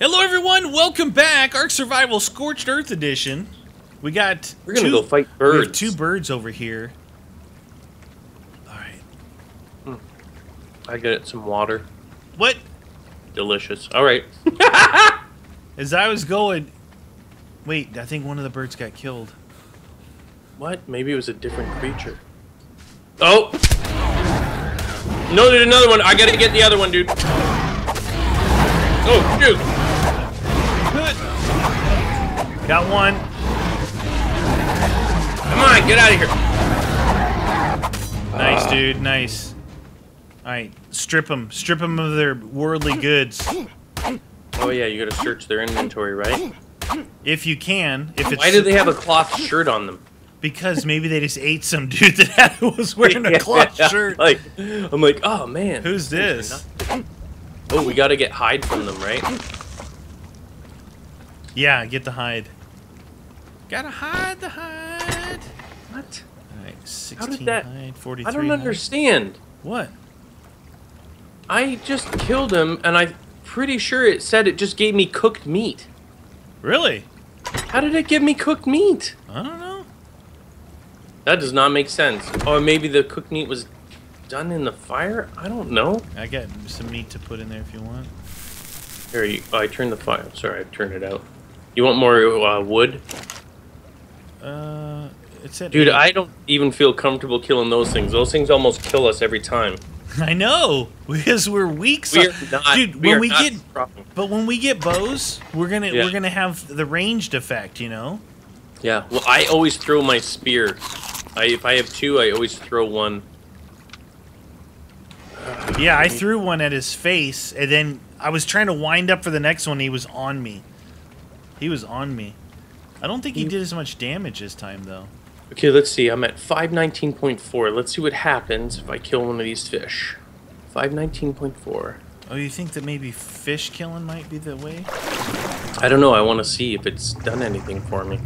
Hello everyone, welcome back. Ark Survival Scorched Earth Edition. We're gonna go fight birds. We have two birds over here. Alright. I got some water. What? Delicious. Alright. As I was going... Wait, I think one of the birds got killed. What? Maybe it was a different creature. Oh! No, there's another one. I gotta get the other one, dude. Oh, shoot. Good. Got one. Come on, get out of here. Nice, dude. Nice. All right, strip them. Strip them of their worldly goods. Oh yeah, you gotta search their inventory, right? If you can. If it's... Why do they have a cloth shirt on them? Because maybe they just ate some dude that was wearing a cloth shirt. Like, I'm like, oh man. Who's this? Oh, we gotta get hide from them, right? Yeah, get the hide. Gotta hide the hide. What? All right, 16 How did that... hide, 43 I don't understand. Hide. What? I just killed him, and I'm pretty sure it said it just gave me cooked meat. Really? How did it give me cooked meat? I don't know. That does not make sense. Or maybe the cooked meat was... done in the fire? I don't know. I got some meat to put in there if you want. Here, you, I turned the fire. Sorry, I turned it out. You want more wood? It's at Dude, 8. I don't even feel comfortable killing those things. Those things almost kill us every time. I know, because we're weak. We're not. Dude, when we get bows, we're gonna have the ranged effect, you know. Yeah. Well, I always throw my spear. If I have two, I always throw one. Yeah, I threw one at his face, and then I was trying to wind up for the next one. He was on me. He was on me. I don't think he did as much damage this time, though. Okay, let's see. I'm at 519.4. Let's see what happens if I kill one of these fish. 519.4. Oh, you think that maybe fish killing might be the way? I don't know. I want to see if it's done anything for me.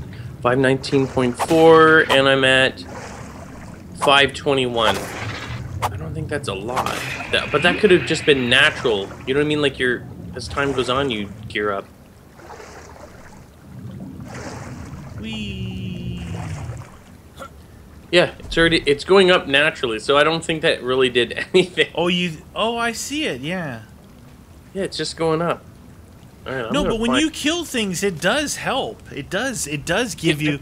519.4, and I'm at 521. I don't think that's a lot, but that could have just been natural. You know what I mean? Like as time goes on, you gear up. Whee. Yeah, it's going up naturally, so I don't think that really did anything. Oh, I see it. Yeah. Yeah, it's just going up. All right, no, but when you kill things, it does help. It does give you.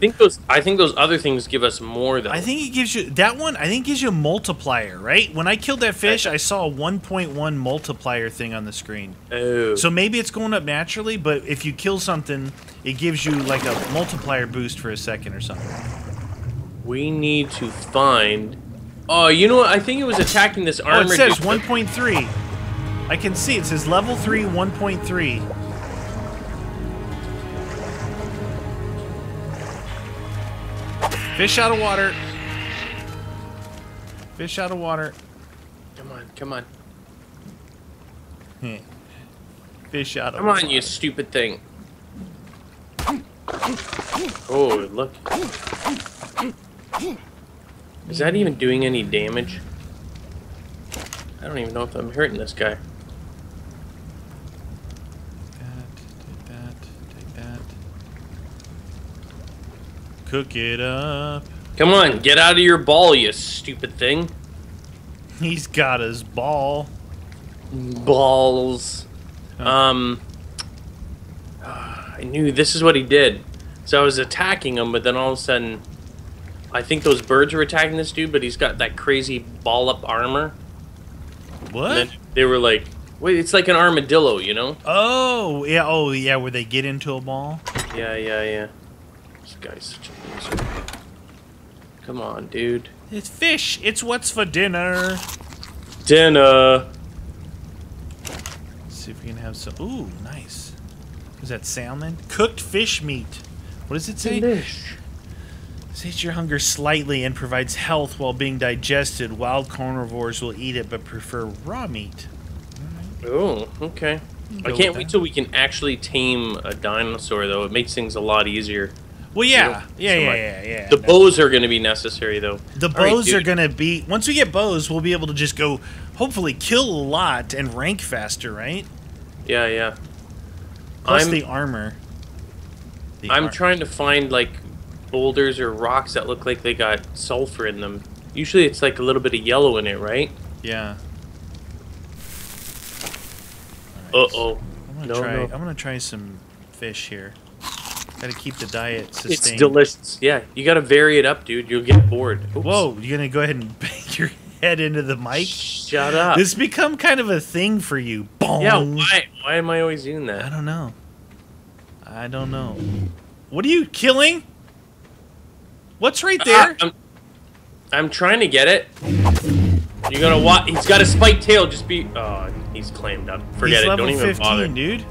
I think those other things give us more though. I think it gives you that one. I think it gives you a multiplier, right? When I killed that fish, I saw a 1.1 multiplier thing on the screen. Oh. So maybe it's going up naturally, but if you kill something, it gives you like a multiplier boost for a second or something. We need to find. Oh, you know what? I think it was attacking this armor. Oh, it says 1.3. I can see it says level 3, 1.3. Fish out of water. Fish out of water. Come on, come on. Fish out of water. Come on, you stupid thing. Oh, look. Is that even doing any damage? I don't even know if I'm hurting this guy. Cook it up. Come on, get out of your ball, you stupid thing. He's got his ball. Balls. Oh. I knew this is what he did. So I was attacking him, but then all of a sudden, I think those birds were attacking this dude, but he's got that crazy ball-up armor. What? And then they were like, wait, it's like an armadillo, you know? Oh, yeah, where they get into a ball? Yeah. This guy's such a loser. Come on, dude. It's fish. It's what's for dinner. Dinner. Let's see if we can have some. Ooh, nice. Is that salmon? Cooked fish meat. What does it say? Fish. Sates your hunger slightly and provides health while being digested. Wild carnivores will eat it but prefer raw meat. Right. Oh, okay. I can't wait till we can actually tame a dinosaur, though. It makes things a lot easier. Well, yeah. Yeah. The bows are going to be necessary, though. The bows are going to be... Once we get bows, we'll be able to just go, hopefully, kill a lot and rank faster, right? Yeah. Plus the armor. I'm trying to find, like, boulders or rocks that look like they got sulfur in them. Usually it's, like, a little bit of yellow in it, right? Yeah. Right. Uh-oh. I'm gonna try some fish here. Gotta keep the diet sustained. It's delicious. Yeah, you gotta vary it up, dude. You'll get bored. Oops. Whoa, you're gonna go ahead and bang your head into the mic? Shut up. This become kind of a thing for you. Boom. Yeah, why am I always doing that? I don't know. I don't know. What are you killing? What's right there? I'm trying to get it. You're gonna watch. He's got a spiked tail. Just be. Oh, he's clammed up. Forget it. Don't even bother, dude.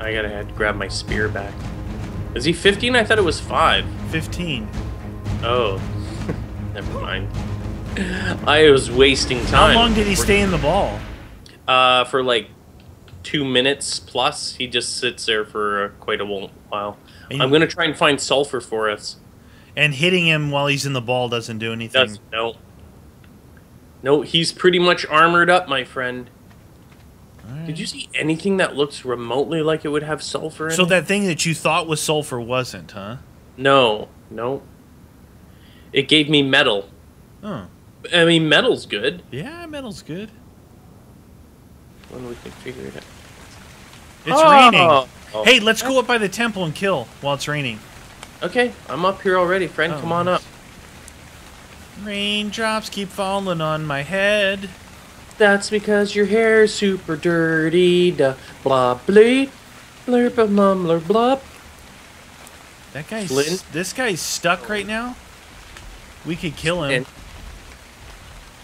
I gotta have to grab my spear back. Is he 15? I thought it was 5. 15. Oh, never mind. I was wasting time. How long did he stay in the ball? For like 2 minutes plus. He just sits there for quite a while. I'm gonna try and find sulfur for us. And hitting him while he's in the ball doesn't do anything. No, he's pretty much armored up, my friend. Right. Did you see anything that looks remotely like it would have sulfur in it? So that thing that you thought was sulfur wasn't, huh? No. No. It gave me metal. Huh. I mean, metal's good. Yeah, metal's good. When we can figure it out. It's raining. Oh. Hey, let's go up by the temple and kill while it's raining. Okay, I'm up here already, friend. Come on up. Raindrops keep falling on my head. That's because your hair's super dirty. Da blah bleep, blurp a mumler blop. That guy's Flint. This guy's stuck right now. We could kill him.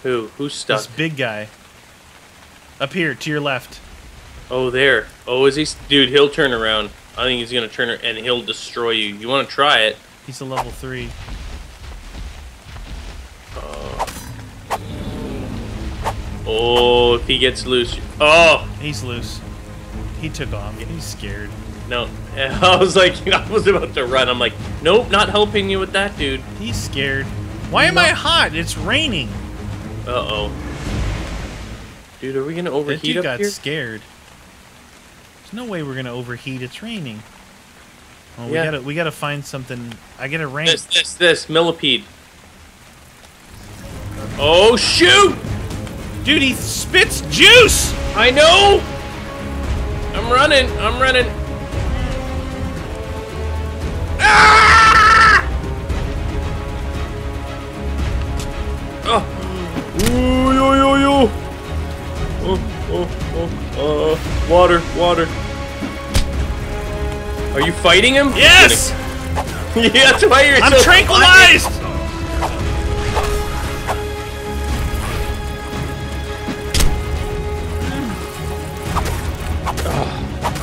And who's stuck? This big guy. Up here, to your left. Oh, there. Oh, is he? Dude, he'll turn around. I think he's gonna turn around and he'll destroy you. You want to try it? He's a level 3. Oh, if he gets loose. Oh! He's loose. He took off. He's scared. No. I was like, I was about to run. I'm like, nope, not helping you with that, dude. He's scared. Why am I hot? It's raining. Uh-oh. Dude, are we going to overheat up here? That dude got scared. There's no way we're going to overheat. It's raining. Oh, yeah. we gotta find something. I gotta rank. This. Millipede. Oh, shoot! Dude, he spits juice! I know! I'm running. Ah! Oh. Ooh, yo. Oh. Water. Are you fighting him? Yes! Yeah, that's why you're so tranquilized! Funny.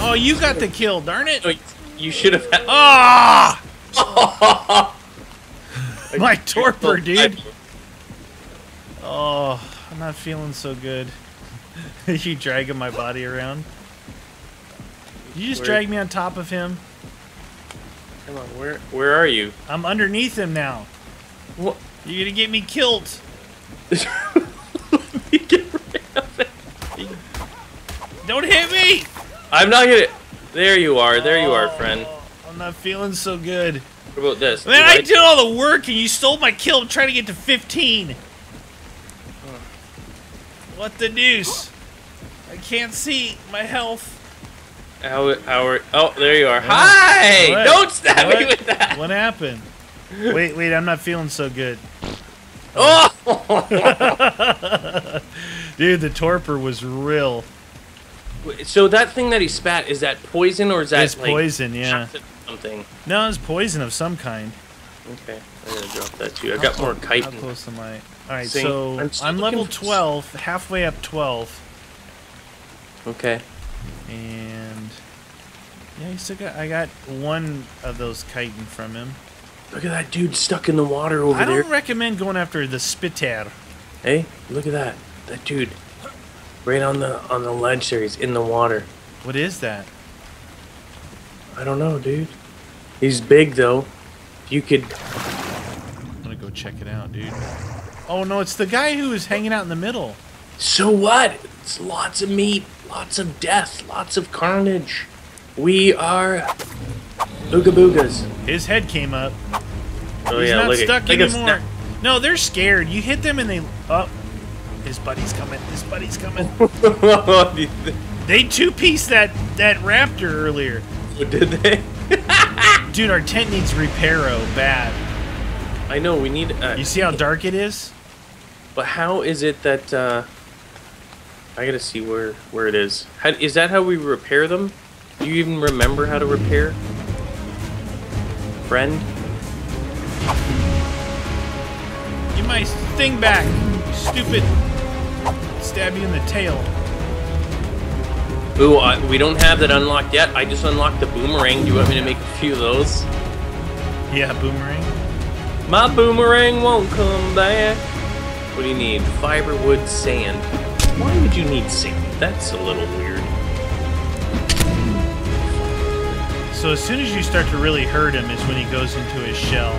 Oh, you got the kill, darn it! Oh, you should have had. Ah! My torpor, dude. Oh, I'm not feeling so good. You dragging my body around? You just drag me on top of him. Come on, where are you? I'm underneath him now. What? You're gonna get me killed. Let me get rid of it. Don't hit me! I'm not gonna. There you are. There you are, friend. I'm not feeling so good. What about this? Man, I did all the work and you stole my kill. I'm trying to get to 15. What the deuce? I can't see my health. Oh, there you are. Hi! What? Don't stab me with that. What happened? Wait. I'm not feeling so good. Oh! Dude, the torpor was real. So that thing that he spat, is that poison or is that like poison? Yeah, something. No, it's poison of some kind. Okay, I'm gonna drop that too. I got more chitin. How close am I? All right, so I'm level 12, halfway up 12. Okay. And yeah, I got one of those chitin from him. Look at that dude stuck in the water over there. I don't recommend going after the spitter. Hey, look at that. That dude. Right on the ledge there, he's in the water. What is that? I don't know, dude. He's big though. If you could. I'm gonna go check it out, dude. Oh no, it's the guy who is hanging out in the middle. So what? It's lots of meat, Lots of death, lots of carnage. We are Ooga Boogas. His head came up. Oh, he's not stuck anymore. No, they're scared. You hit them and they... Oh, his buddy's coming. His buddy's coming. They two-pieced that raptor earlier. Oh, did they? Dude, our tent needs reparo bad. I know, we need... you see how dark it is? But how is it that... I gotta see where it is. How, is that how we repair them? Do you even remember how to repair? Friend? Get my thing back, you stupid. Stab you in the tail. Ooh, we don't have that unlocked yet. I just unlocked the boomerang. Do you want me to make a few of those? Yeah, boomerang. My boomerang won't come back. What do you need? Fiber, wood, sand. Why would you need sand? That's a little weird. So as soon as you start to really hurt him is when he goes into his shell.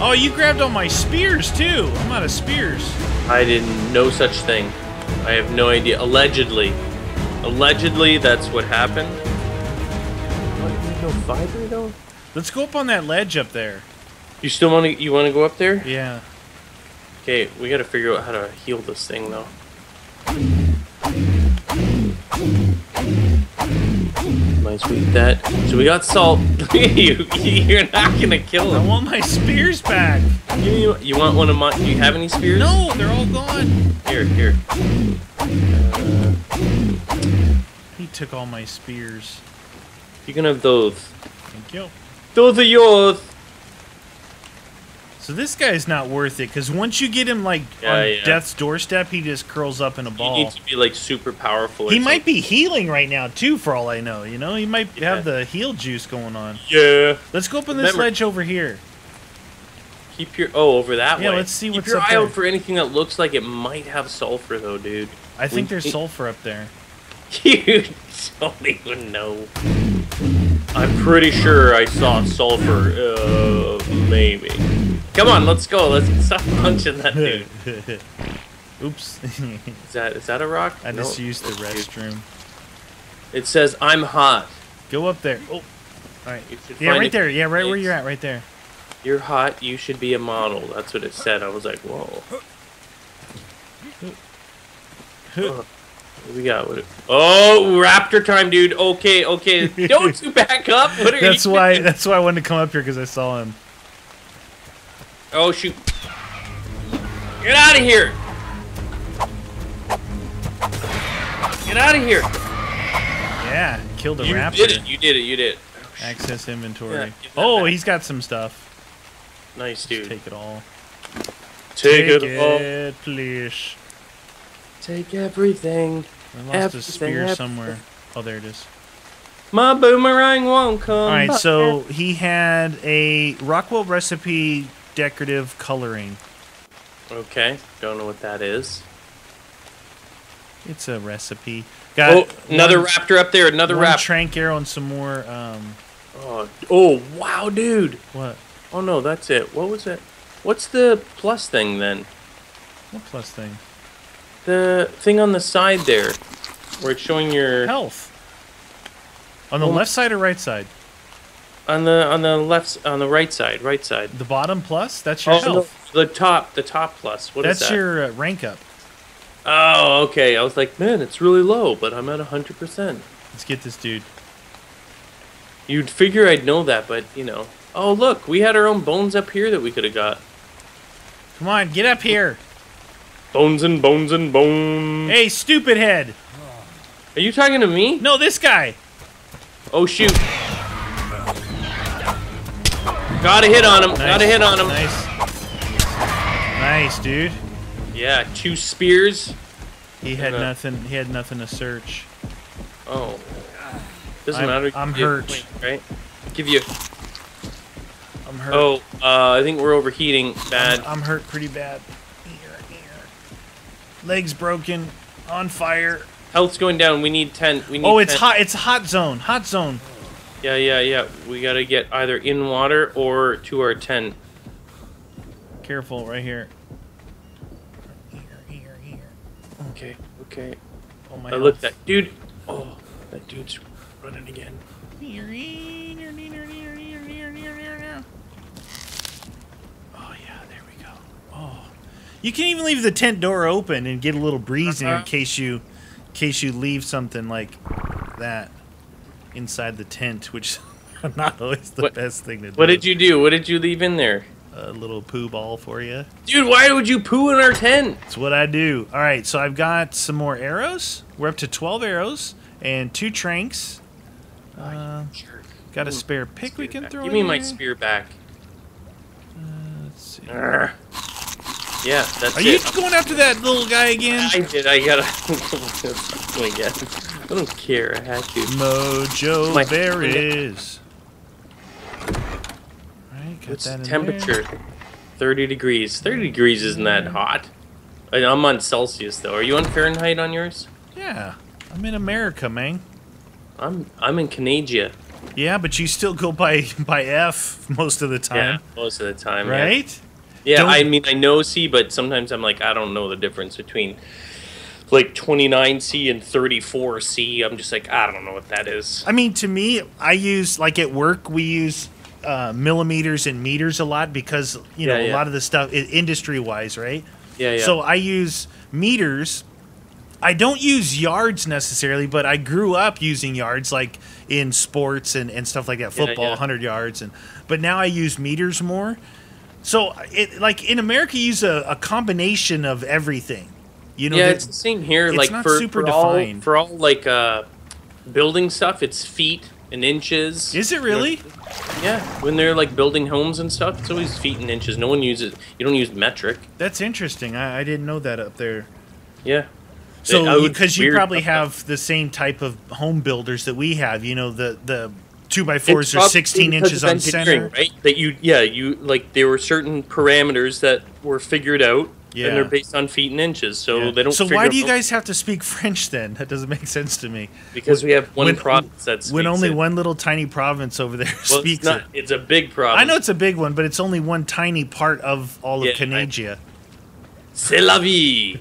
Oh, you grabbed all my spears, too. I'm out of spears. I didn't know such thing. I have no idea. Allegedly. Allegedly, that's what happened. What, no fiber, though? Let's go up on that ledge up there. You still want to, you want to go up there? Yeah. Okay, we got to figure out how to heal this thing, though. Nice, we eat that. So we got salt. You're not gonna kill him. I want my spears back. You want one of my? Do you have any spears? No, they're all gone. Here. He took all my spears. You can have those. Thank you. Those are yours. So this guy's not worth it, because once you get him, like, on death's doorstep, he just curls up in a ball. He needs to be, like, super powerful. He might be healing right now, too, for all I know, you know? He might have the heal juice going on. Yeah. Let's go up on this ledge over here. Keep your... Oh, over that way. Yeah, let's see what's up there. Keep your eye out for anything that looks like it might have sulfur, though, dude. I think there's sulfur up there. Dude, Tony would know. I'm pretty sure I saw sulfur. Maybe. Come on, let's go. Let's stop punching that dude. Oops. Is that a rock? I just used the restroom. It says I'm hot. Go up there. Oh. All right. Yeah, right there. Yeah, right where you're at. Right there. You're hot. You should be a model. That's what it said. I was like, whoa. Oh, what we got? Oh, raptor time, dude. Okay. Don't you back up. That's why I wanted to come up here, because I saw him. Oh, shoot. Get out of here! Get out of here! Yeah, killed the raptor. You did it. Access inventory. Yeah, he's got some stuff. Nice, dude. Just take it all. Take it all. Please. Take everything. I lost a spear somewhere. Oh, there it is. My boomerang won't come. All right, so he had a Rockwell recipe... decorative coloring. Okay, don't know what that is. It's a recipe. Got another raptor up there. Another raptor. Trank arrow and some more. Oh wow, dude. What? Oh no, that's it. What was it? What's the plus thing then? What plus thing? The thing on the side there, where it's showing your health. On the left side or right side? On the right side. The bottom plus? That's your health. The top plus. What is that? That's your rank up. Oh, okay. I was like, man, it's really low, but I'm at 100%. Let's get this dude. You'd figure I'd know that, but, you know. Oh, look, we had our own bones up here that we could have got. Come on, get up here. Bones and bones and bones. Hey, stupid head. Are you talking to me? No, this guy. Oh, shoot. Got a hit on him. Nice. Got a hit on him. Nice, dude. Yeah, two spears. He had nothing. He had nothing to search. Oh, doesn't matter. I'm hurt. Point, right? Give you. I'm hurt. Oh, I think we're overheating. Bad. I'm hurt pretty bad. Legs broken. On fire. Health's going down. We need 10. We need. Oh, it's 10. Hot. It's hot zone. Hot zone. Yeah. We gotta get either in water or to our tent. Careful, right here. Here. Okay. Oh my! I looked at dude. Oh, that dude's running again. Oh yeah, there we go. Oh, you can even leave the tent door open and get a little breeze in in case you leave something like that inside the tent, which is not always the best thing to do. What did you do? What did you leave in there? A little poo ball for you. Dude, why would you poo in our tent? That's what I do. All right, so I've got some more arrows. We're up to 12 arrows and 2 tranks. Got a spare pick we can throw in. Give me my spear back. Let's see. Yeah, that's it. Are you going after that little guy again? I did. I gotta. I don't care. I had to. Mojo, there it is. What's the temperature? 30 degrees. 30 degrees isn't that hot. I'm on Celsius though. Are you on Fahrenheit on yours? Yeah, I'm in America, man. I'm in Canada. Yeah, but you still go by F most of the time. Yeah, most of the time. Right? Yeah, I mean I know C, but sometimes I'm like I don't know the difference between like 29C and 34C. I'm just like I don't know what that is. I mean to me, I use like at work we use millimeters and meters a lot because you know a lot of the stuff industry wise, right? Yeah, yeah. So I use meters. I don't use yards necessarily, but I grew up using yards like in sports and stuff like that, football, 100 yards, and but now I use meters more. So it like in America you use a combination of everything. You know, it's the same here. It's like not super defined. For all like building stuff, it's feet and inches. Is it really? Yeah, when they're like building homes and stuff, it's always feet and inches. No one uses you don't use metric. That's interesting. I didn't know that up there. Yeah. So because you probably have the same type of home builders that we have, you know, the 2x4s are 16 inches on center, right? That you like there were certain parameters that were figured out. Yeah. And they're based on feet and inches, so they don't. So why do you guys have to speak French then? That doesn't make sense to me. Because we have one province that's when only one little tiny province over there speaks it. It's a big province. I know it's a big one, but it's only one tiny part of all of Canada. C'est la vie.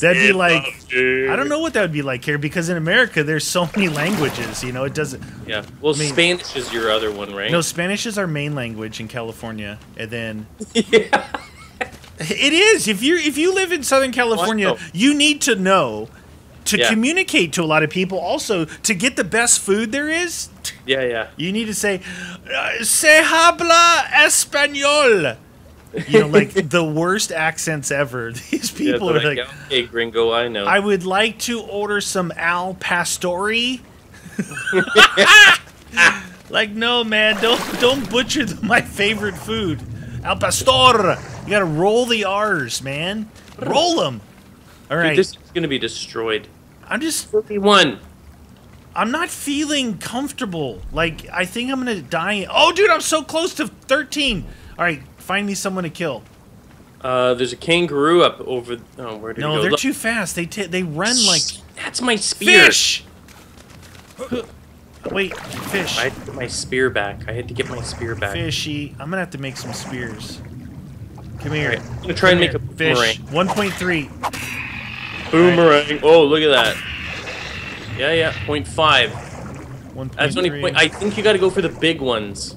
That'd be like I don't know what that would be like here because in America there's so many languages. You know, it doesn't. Yeah. Well, I mean, Spanish is your other one, right? No, Spanish is our main language in California, and then. Yeah. It is. If you live in Southern California, you need to know to communicate to a lot of people. Also, to get the best food there is. Yeah, yeah. You need to say, "Se habla español." You know, like the worst accents ever. These people are like, "Hey, gringo, I know." I would like to order some al pastori. Like, no, man, don't butcher my favorite food, al pastor. You gotta roll the R's, man. Roll them. All right. Dude, this is gonna be destroyed. I'm just 31. I'm not feeling comfortable. Like I think I'm gonna die. Oh, dude, I'm so close to 13. All right, find me someone to kill. There's a kangaroo up over. Oh, where did he go? No, they're too fast. They run like. That's my spear. Fish. Wait, fish. I had to get my spear back. I had to get my spear back. Fishy. I'm gonna have to make some spears. Come here. Right. I'm going to try and make a fish. Boomerang. 1.3. Boomerang. Right. Oh, look at that. Yeah, yeah. 0.5. 1.3. That's only point. I think you got to go for the big ones.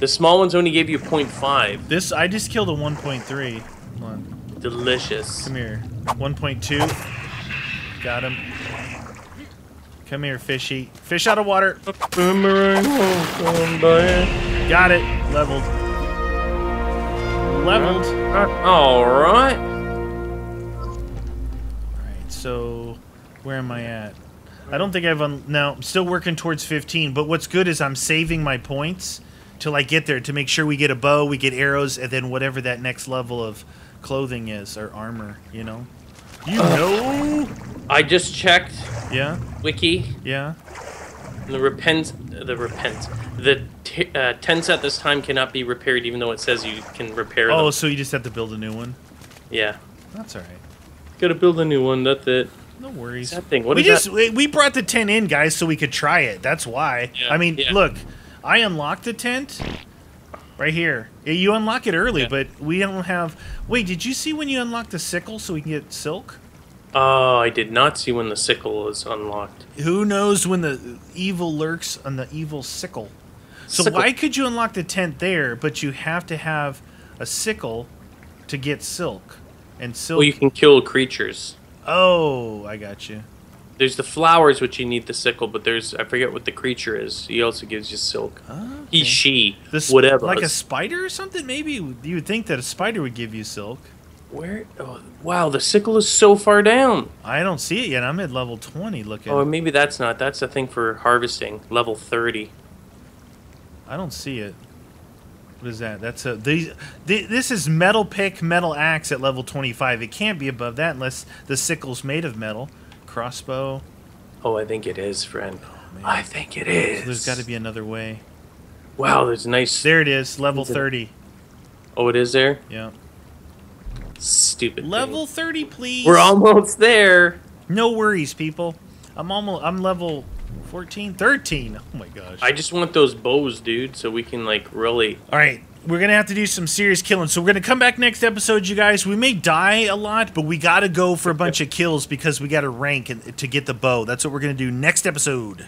The small ones only gave you 0.5. This, I just killed a 1.3. Come on. Delicious. Come here. 1.2. Got him. Come here, fishy. Fish out of water. Boomerang. Got it. Leveled. Leveled. All right. All right. So, where am I at? I don't think I've now. I'm still working towards 15. But what's good is I'm saving my points till I get there to make sure we get a bow, we get arrows, and then whatever that next level of clothing is or armor. You know. You know. I just checked. Yeah. Wiki. Yeah. The tents at this time cannot be repaired, even though it says you can repair them. Oh, so you just have to build a new one? Yeah. That's all right. Gotta build a new one, that's it. No worries. That thing, we brought the tent in, guys, so we could try it. That's why. Yeah, I mean, look, I unlocked the tent right here. You unlock it early, but we don't have... Wait, did you see when you unlock the sickle so we can get silk? Oh, I did not see when the sickle is unlocked. Who knows when the evil lurks on the evil sickle? So why could you unlock the tent there, but you have to have a sickle to get silk? And silk. Well, you can kill creatures. Oh, I got you. There's the flowers, which you need the sickle, but there's, I forget what the creature is. He also gives you silk. Oh, okay. He, she, whatever. Like a spider or something? Maybe you would think that a spider would give you silk. Where? Oh, wow, the sickle is so far down. I don't see it yet. I'm at level 20 looking. Oh, maybe that's not. That's a thing for harvesting. Level 30. I don't see it. What is that? That's a this is metal pick, metal axe at level 25. It can't be above that unless the sickle's made of metal. Crossbow. Oh, I think it is, friend. Oh, I think it is. So there's got to be another way. Wow, there's a nice. There it is, level 30. Oh, it is there? Yeah. Stupid. Level 30, please. We're almost there. No worries, people. I'm level 14? 13. Oh my gosh. I just want those bows, dude, so we can, like, really... Alright, we're going to have to do some serious killing. So we're going to come back next episode, you guys. We may die a lot, but we got to go for a bunch of kills because we got to rank to get the bow. That's what we're going to do next episode.